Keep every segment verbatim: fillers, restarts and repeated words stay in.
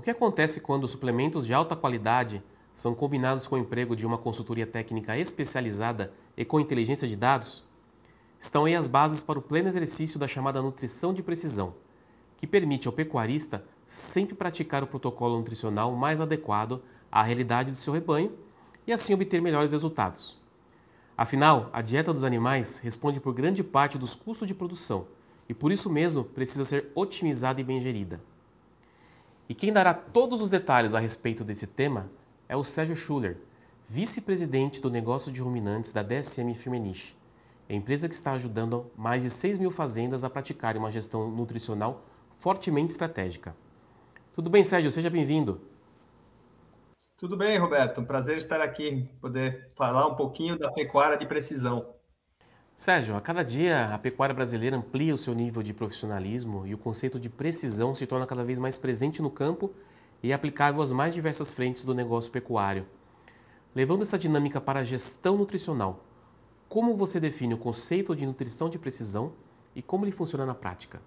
O que acontece quando suplementos de alta qualidade são combinados com o emprego de uma consultoria técnica especializada e com inteligência de dados? Estão aí as bases para o pleno exercício da chamada nutrição de precisão, que permite ao pecuarista sempre praticar o protocolo nutricional mais adequado à realidade do seu rebanho e assim obter melhores resultados. Afinal, a dieta dos animais responde por grande parte dos custos de produção e por isso mesmo precisa ser otimizada e bem gerida. E quem dará todos os detalhes a respeito desse tema é o Sérgio Schuller, vice-presidente do negócio de ruminantes da D S M Firmenich, empresa que está ajudando mais de seis mil fazendas a praticarem uma gestão nutricional fortemente estratégica. Tudo bem, Sérgio? Seja bem-vindo. Tudo bem, Roberto. Um prazer estar aqui, poder falar um pouquinho da pecuária de precisão. Sérgio, a cada dia a pecuária brasileira amplia o seu nível de profissionalismo e o conceito de precisão se torna cada vez mais presente no campo e aplicável às mais diversas frentes do negócio pecuário. Levando essa dinâmica para a gestão nutricional, como você define o conceito de nutrição de precisão e como ele funciona na prática?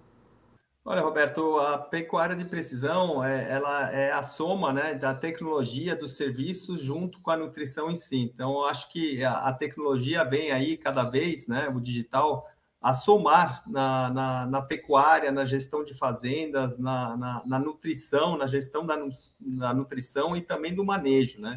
Olha, Roberto, a pecuária de precisão é, ela é a soma, né, da tecnologia dos serviços junto com a nutrição em si. Então, eu acho que a, a tecnologia vem aí cada vez, né, o digital, a somar na, na, na pecuária, na gestão de fazendas, na, na, na nutrição, na gestão da, da nutrição e também do manejo, né?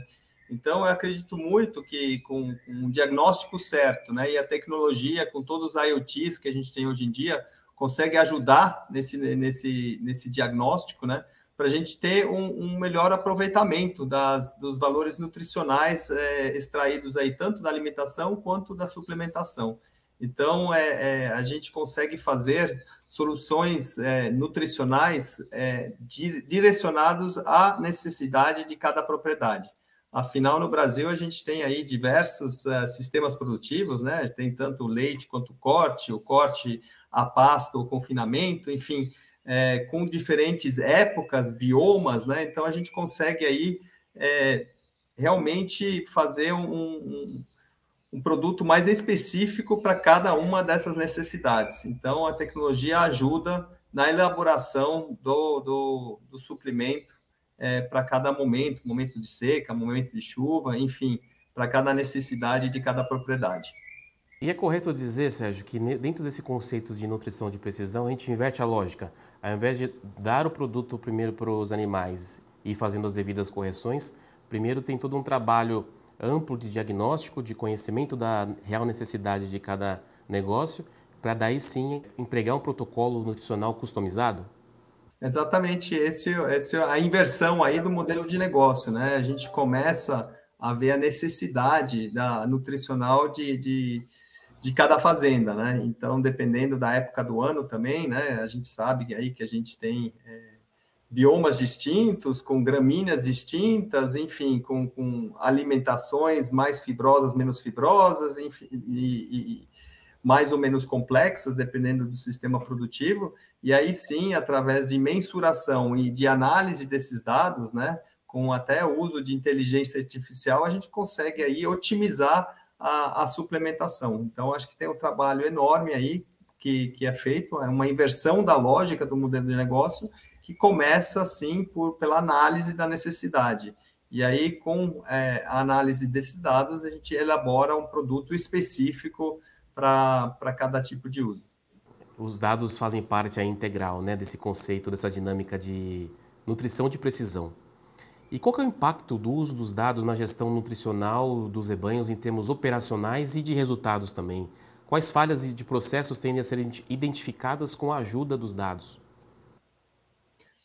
Então, eu acredito muito que com um diagnóstico certo, né, e a tecnologia, com todos os I O Ts que a gente tem hoje em dia, consegue ajudar nesse, nesse, nesse diagnóstico, né? Para a gente ter um, um melhor aproveitamento das, dos valores nutricionais é, extraídos aí, tanto da alimentação quanto da suplementação. Então, é, é, a gente consegue fazer soluções é, nutricionais é, direcionadas à necessidade de cada propriedade. Afinal, no Brasil, a gente tem aí diversos uh, sistemas produtivos, né? Tem tanto o leite quanto o corte, o corte, a pasto, o confinamento, enfim, é, com diferentes épocas, biomas, né? Então, a gente consegue aí é, realmente fazer um, um, um produto mais específico para cada uma dessas necessidades. Então, a tecnologia ajuda na elaboração do, do, do suplemento, É, para cada momento, momento de seca, momento de chuva, enfim, para cada necessidade de cada propriedade. E é correto dizer, Sérgio, que dentro desse conceito de nutrição de precisão, a gente inverte a lógica. Ao invés de dar o produto primeiro para os animais e fazendo as devidas correções, primeiro tem todo um trabalho amplo de diagnóstico, de conhecimento da real necessidade de cada negócio, para daí sim empregar um protocolo nutricional customizado? Exatamente, esse, esse, a inversão aí do modelo de negócio, né? A gente começa a ver a necessidade da nutricional de, de, de cada fazenda, né? Então, dependendo da época do ano também, né? A gente sabe aí que a gente tem é, biomas distintos, com gramíneas distintas, enfim, com, com alimentações mais fibrosas, menos fibrosas, enfim, e, e mais ou menos complexas, dependendo do sistema produtivo, e aí sim, através de mensuração e de análise desses dados, né, com até o uso de inteligência artificial, a gente consegue aí otimizar a, a suplementação. Então, acho que tem um trabalho enorme aí que, que é feito, é uma inversão da lógica do modelo de negócio, que começa, sim, por, pela análise da necessidade. E aí, com é, a análise desses dados, a gente elabora um produto específico para cada tipo de uso. Os dados fazem parte aí, integral, né, desse conceito, dessa dinâmica de nutrição de precisão. E qual que é o impacto do uso dos dados na gestão nutricional dos rebanhos em termos operacionais e de resultados também? Quais falhas de processos tendem a ser identificadas com a ajuda dos dados?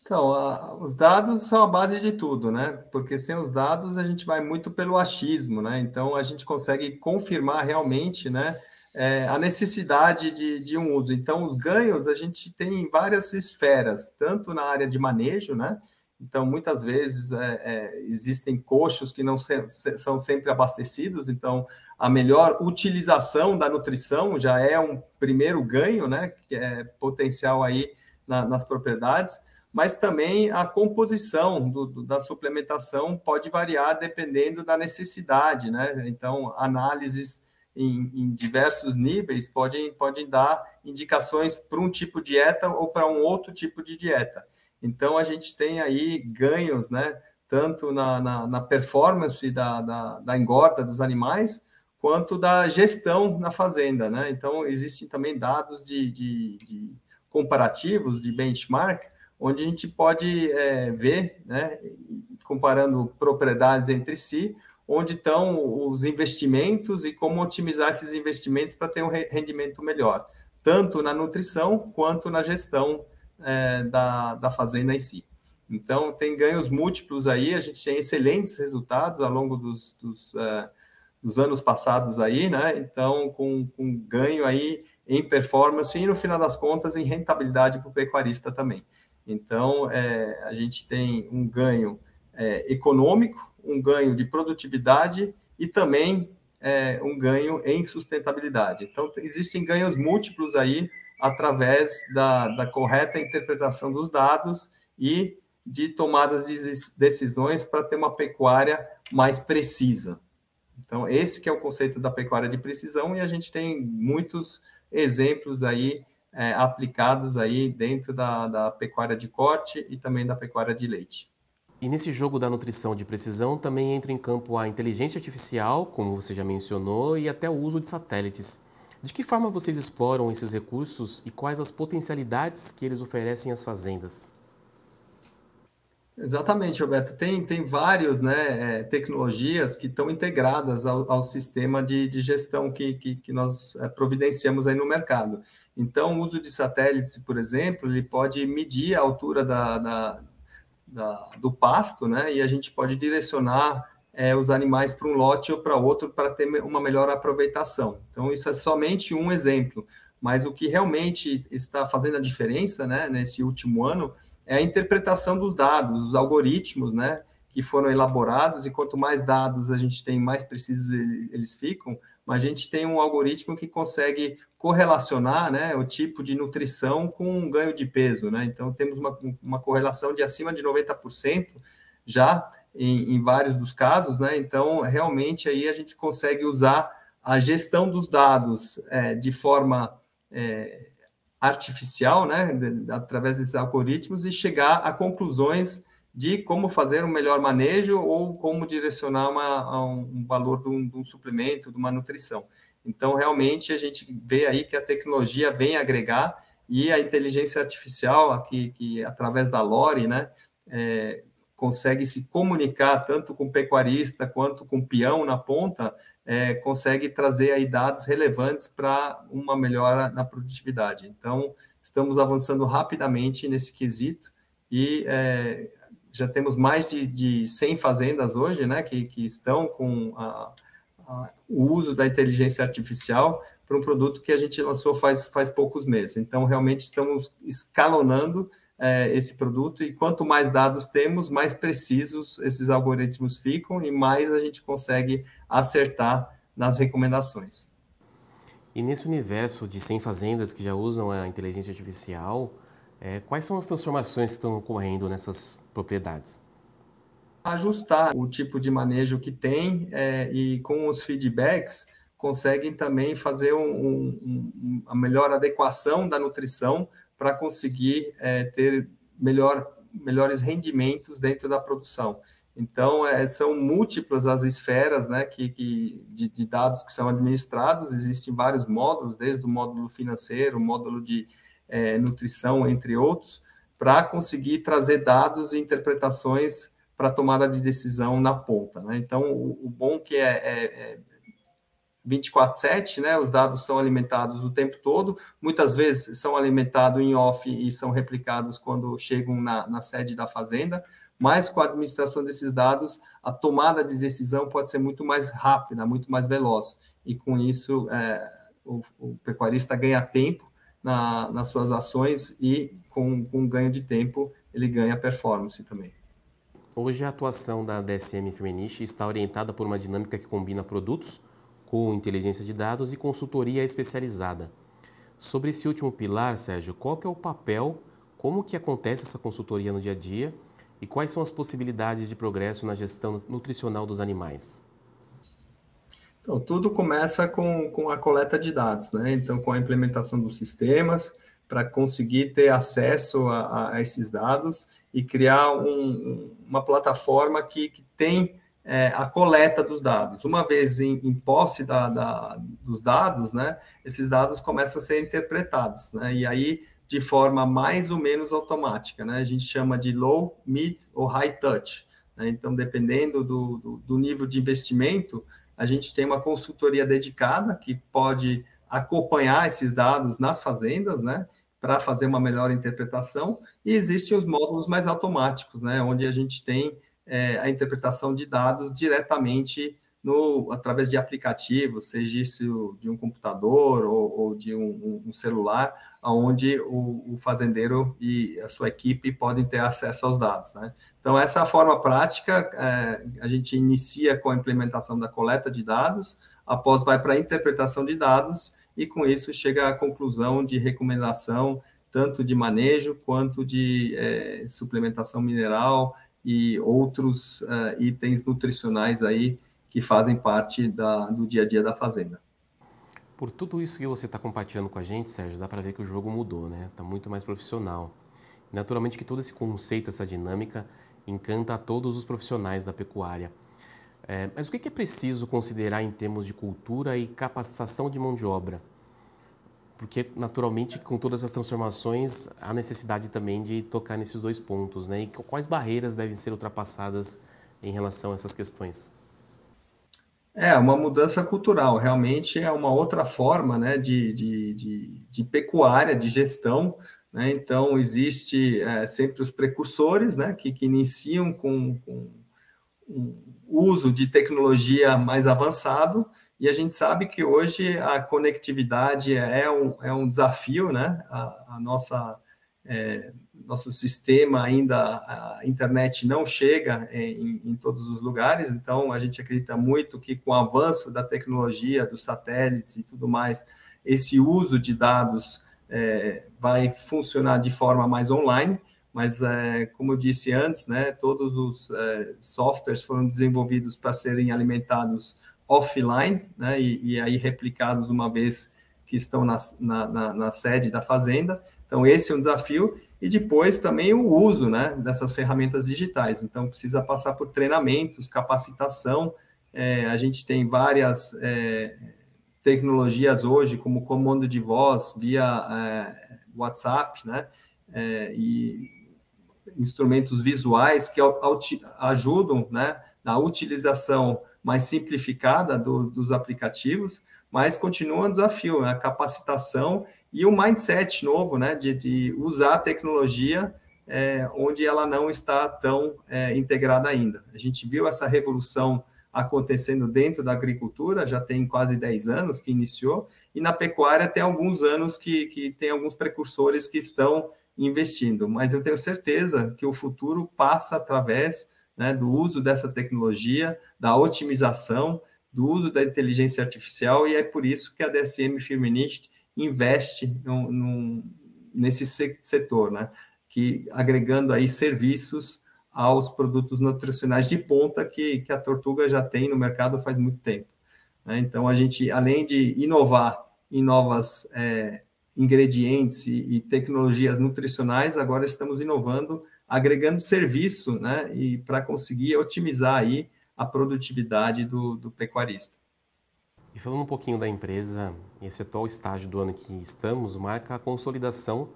Então, a, os dados são a base de tudo, né? Porque sem os dados a gente vai muito pelo achismo, né? Então, a gente consegue confirmar realmente, né, É, a necessidade de, de um uso. Então, os ganhos a gente tem em várias esferas, tanto na área de manejo, né? Então, muitas vezes é, é, existem coxos que não se, se, são sempre abastecidos, então a melhor utilização da nutrição já é um primeiro ganho, né? Que é potencial aí na, nas propriedades, mas também a composição do, do, da suplementação pode variar dependendo da necessidade, né? Então, análises Em, em diversos níveis, podem, podem dar indicações para um tipo de dieta ou para um outro tipo de dieta. Então, a gente tem aí ganhos, né, tanto na, na, na performance da, da, da engorda dos animais, quanto da gestão na fazenda, né? Então, existem também dados de, de, de comparativos, de benchmark, onde a gente pode é, ver, né, comparando propriedades entre si, onde estão os investimentos e como otimizar esses investimentos para ter um rendimento melhor, tanto na nutrição quanto na gestão é, da, da fazenda em si. Então, tem ganhos múltiplos aí, a gente tem excelentes resultados ao longo dos... dos é, dos anos passados aí, né? Então, com, com ganho aí em performance e, no final das contas, em rentabilidade para o pecuarista também. Então, é, a gente tem um ganho é, econômico, um ganho de produtividade e também é, um ganho em sustentabilidade. Então, existem ganhos múltiplos aí através da, da correta interpretação dos dados e de tomadas de decisões para ter uma pecuária mais precisa. Então, esse que é o conceito da pecuária de precisão, e a gente tem muitos exemplos aí é, aplicados aí dentro da, da pecuária de corte e também da pecuária de leite. E nesse jogo da nutrição de precisão também entra em campo a inteligência artificial, como você já mencionou, e até o uso de satélites. De que forma vocês exploram esses recursos e quais as potencialidades que eles oferecem às fazendas? Exatamente, Roberto. Tem, tem várias, né, é, tecnologias que estão integradas ao, ao sistema de, de gestão que, que, que nós providenciamos aí no mercado. Então, o uso de satélites, por exemplo, ele pode medir a altura da, da, da, do pasto, né, e a gente pode direcionar é, os animais para um lote ou para outro para ter uma melhor aproveitação. Então, isso é somente um exemplo. Mas o que realmente está fazendo a diferença, né, nesse último ano é a interpretação dos dados, os algoritmos, né, que foram elaborados, e quanto mais dados a gente tem, mais precisos eles ficam, mas a gente tem um algoritmo que consegue correlacionar, né, o tipo de nutrição com um ganho de peso, né? Então, temos uma, uma correlação de acima de noventa por cento já em, em vários dos casos, né? Então, realmente, aí a gente consegue usar a gestão dos dados é, de forma... É, artificial, né, através desses algoritmos, e chegar a conclusões de como fazer um melhor manejo ou como direcionar uma, um valor de um, de um suplemento, de uma nutrição. Então, realmente, a gente vê aí que a tecnologia vem agregar, e a inteligência artificial, aqui, que através da LORI, né, é, consegue se comunicar tanto com o pecuarista quanto com o peão na ponta, É, consegue trazer aí dados relevantes para uma melhora na produtividade. Então, estamos avançando rapidamente nesse quesito, e é, já temos mais de, de cem fazendas hoje, né, que, que estão com a, a, o uso da inteligência artificial para um produto que a gente lançou faz, faz poucos meses. Então, realmente estamos escalonando é, esse produto, e quanto mais dados temos, mais precisos esses algoritmos ficam e mais a gente consegue acertar nas recomendações. E nesse universo de cem fazendas que já usam a inteligência artificial, é, quais são as transformações que estão ocorrendo nessas propriedades? Ajustar o tipo de manejo que tem é, e com os feedbacks conseguem também fazer um, um, um, a melhor adequação da nutrição para conseguir é, ter melhor, melhores rendimentos dentro da produção. Então, é, são múltiplas as esferas, né, que, que, de, de dados que são administrados, existem vários módulos, desde o módulo financeiro, o módulo de é, nutrição, entre outros, para conseguir trazer dados e interpretações para tomada de decisão na ponta, né? Então, o, o bom que é, é, é vinte e quatro sete, né, os dados são alimentados o tempo todo, muitas vezes são alimentados em off e são replicados quando chegam na, na sede da fazenda, mas com a administração desses dados, a tomada de decisão pode ser muito mais rápida, muito mais veloz. E com isso, é, o, o pecuarista ganha tempo na, nas suas ações, e com, com ganho de tempo, ele ganha performance também. Hoje a atuação da D S M-Firmenich está orientada por uma dinâmica que combina produtos com inteligência de dados e consultoria especializada. Sobre esse último pilar, Sérgio, qual que é o papel, como que acontece essa consultoria no dia a dia, e quais são as possibilidades de progresso na gestão nutricional dos animais? Então, tudo começa com, com a coleta de dados, né? Então, com a implementação dos sistemas, para conseguir ter acesso a, a esses dados e criar um, uma plataforma que, que tem é, a coleta dos dados. Uma vez em, em posse da, da, dos dados, né, esses dados começam a ser interpretados, né, e aí de forma mais ou menos automática, né, a gente chama de low, mid ou high touch. Né, então, dependendo do, do, do nível de investimento, a gente tem uma consultoria dedicada que pode acompanhar esses dados nas fazendas, né, para fazer uma melhor interpretação, e existem os módulos mais automáticos, né, onde a gente tem é, a interpretação de dados diretamente no, através de aplicativos, seja isso de um computador ou, ou de um, um celular, onde o, o fazendeiro e a sua equipe podem ter acesso aos dados, né. Então, essa é a forma prática, é, a gente inicia com a implementação da coleta de dados, após vai para a interpretação de dados, e com isso chega à conclusão de recomendação, tanto de manejo quanto de é, suplementação mineral e outros uh, itens nutricionais aí que fazem parte da, do dia a dia da fazenda. Por tudo isso que você está compartilhando com a gente, Sérgio, dá para ver que o jogo mudou, né? Está muito mais profissional. Naturalmente que todo esse conceito, essa dinâmica, encanta a todos os profissionais da pecuária. É, mas o que é preciso considerar em termos de cultura e capacitação de mão de obra? Porque, naturalmente, com todas as transformações, há necessidade também de tocar nesses dois pontos, né? E quais barreiras devem ser ultrapassadas em relação a essas questões? É, uma mudança cultural. Realmente é uma outra forma, né, de, de, de, de pecuária, de gestão, né? Então, existe é, sempre os precursores, né, que, que iniciam com... com um uso de tecnologia mais avançado, e a gente sabe que hoje a conectividade é um, é um desafio, né? A, a nossa, é, nosso sistema ainda, a internet não chega em, em todos os lugares, então a gente acredita muito que com o avanço da tecnologia, dos satélites e tudo mais, esse uso de dados é, vai funcionar de forma mais online. Mas, é, como eu disse antes, né, todos os é, softwares foram desenvolvidos para serem alimentados offline, né, e, e aí replicados uma vez que estão na, na, na, na sede da fazenda. Então, esse é um desafio. E depois também o uso, né, dessas ferramentas digitais. Então, precisa passar por treinamentos, capacitação. É, a gente tem várias é, tecnologias hoje, como comando de voz via é, WhatsApp, né? É, e instrumentos visuais que ajudam, né, na utilização mais simplificada do, dos aplicativos, mas continua um desafio, né, a capacitação e o mindset novo, né, de, de usar a tecnologia é, onde ela não está tão é, integrada ainda. A gente viu essa revolução acontecendo dentro da agricultura, já tem quase dez anos que iniciou, e na pecuária tem alguns anos que, que tem alguns precursores que estão investindo, mas eu tenho certeza que o futuro passa através, né, do uso dessa tecnologia, da otimização, do uso da inteligência artificial, e é por isso que a D S M-Firmenich investe no, no, nesse setor, né, que, agregando aí serviços aos produtos nutricionais de ponta que, que a Tortuga já tem no mercado faz muito tempo, né? Então, a gente, além de inovar em novas é, ingredientes e, e tecnologias nutricionais, agora estamos inovando, agregando serviço, né, e para conseguir otimizar aí a produtividade do, do pecuarista. E falando um pouquinho da empresa, esse atual estágio do ano que estamos marca a consolidação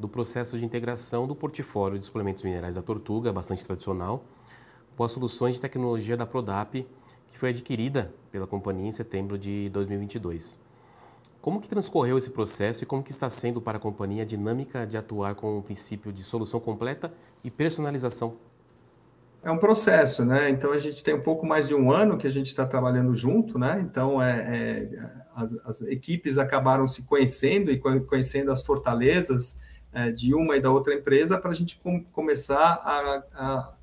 do processo de integração do portfólio de suplementos minerais da Tortuga, bastante tradicional, com as soluções de tecnologia da Prodap, que foi adquirida pela companhia em setembro de dois mil e vinte e dois. Como que transcorreu esse processo e como que está sendo para a companhia a dinâmica de atuar com o princípio de solução completa e personalização? É um processo, né? Então, a gente tem um pouco mais de um ano que a gente está trabalhando junto, né? Então, é, é, as, as equipes acabaram se conhecendo e conhecendo as fortalezas é, de uma e da outra empresa para a gente com, começar a, a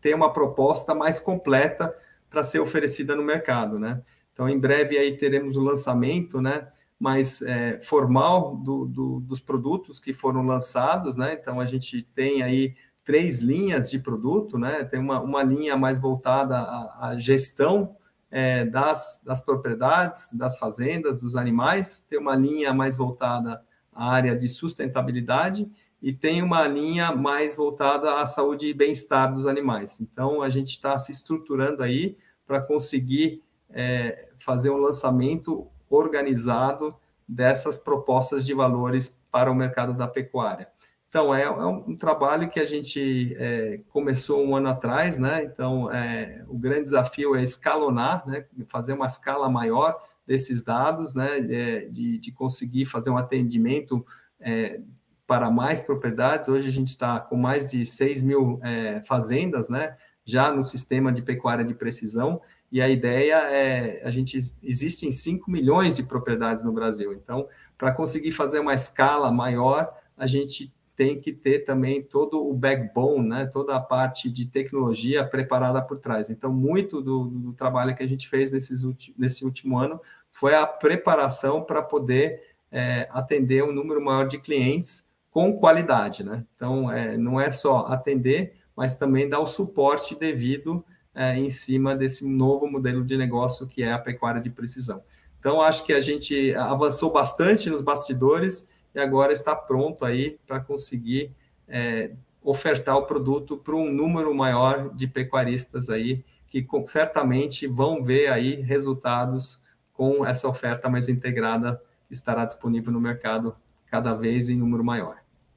ter uma proposta mais completa para ser oferecida no mercado, né? Então, em breve aí teremos o lançamento, né, mais é, formal do, do, dos produtos que foram lançados, né? Então, a gente tem aí três linhas de produto, né? Tem uma, uma linha mais voltada à, à gestão é, das, das propriedades, das fazendas, dos animais, tem uma linha mais voltada a área de sustentabilidade e tem uma linha mais voltada à saúde e bem-estar dos animais. Então, a gente está se estruturando aí para conseguir é, fazer um lançamento organizado dessas propostas de valores para o mercado da pecuária. Então, é, é um trabalho que a gente é, começou um ano atrás, né? Então, é, o grande desafio é escalonar, né? Fazer uma escala maior desses dados, né? de, de conseguir fazer um atendimento é, para mais propriedades. Hoje a gente está com mais de seis mil é, fazendas, né? Já no sistema de pecuária de precisão, e a ideia é, a gente, existem cinco milhões de propriedades no Brasil, então, para conseguir fazer uma escala maior, a gente tem que ter também todo o backbone, né? Toda a parte de tecnologia preparada por trás. Então, muito do, do trabalho que a gente fez nesses ulti, nesse último ano foi a preparação para poder é, atender um número maior de clientes com qualidade, né? Então, é, não é só atender, mas também dar o suporte devido é, em cima desse novo modelo de negócio que é a pecuária de precisão. Então, acho que a gente avançou bastante nos bastidores e agora está pronto aí para conseguir é, ofertar o produto para um número maior de pecuaristas aí, que certamente vão ver aí resultados com essa oferta mais integrada que estará disponível no mercado cada vez em número maior.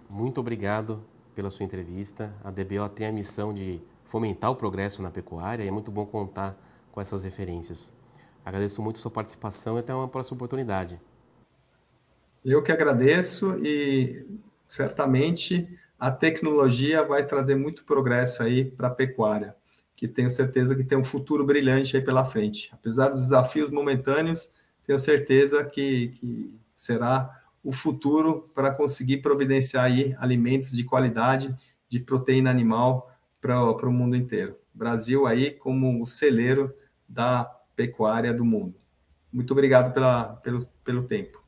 Muito obrigado pela sua entrevista. A D B O tem a missão de fomentar o progresso na pecuária e é muito bom contar com essas referências. Agradeço muito a sua participação e até uma próxima oportunidade. Eu que agradeço e certamente a tecnologia vai trazer muito progresso aí para a pecuária, que tenho certeza que tem um futuro brilhante aí pela frente. Apesar dos desafios momentâneos, tenho certeza que, que será o futuro para conseguir providenciar aí alimentos de qualidade, de proteína animal para o mundo inteiro. Brasil aí como o celeiro da pecuária do mundo. Muito obrigado pela, pelo, pelo tempo.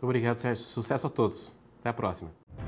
Muito obrigado, Sérgio. Sucesso a todos. Até a próxima.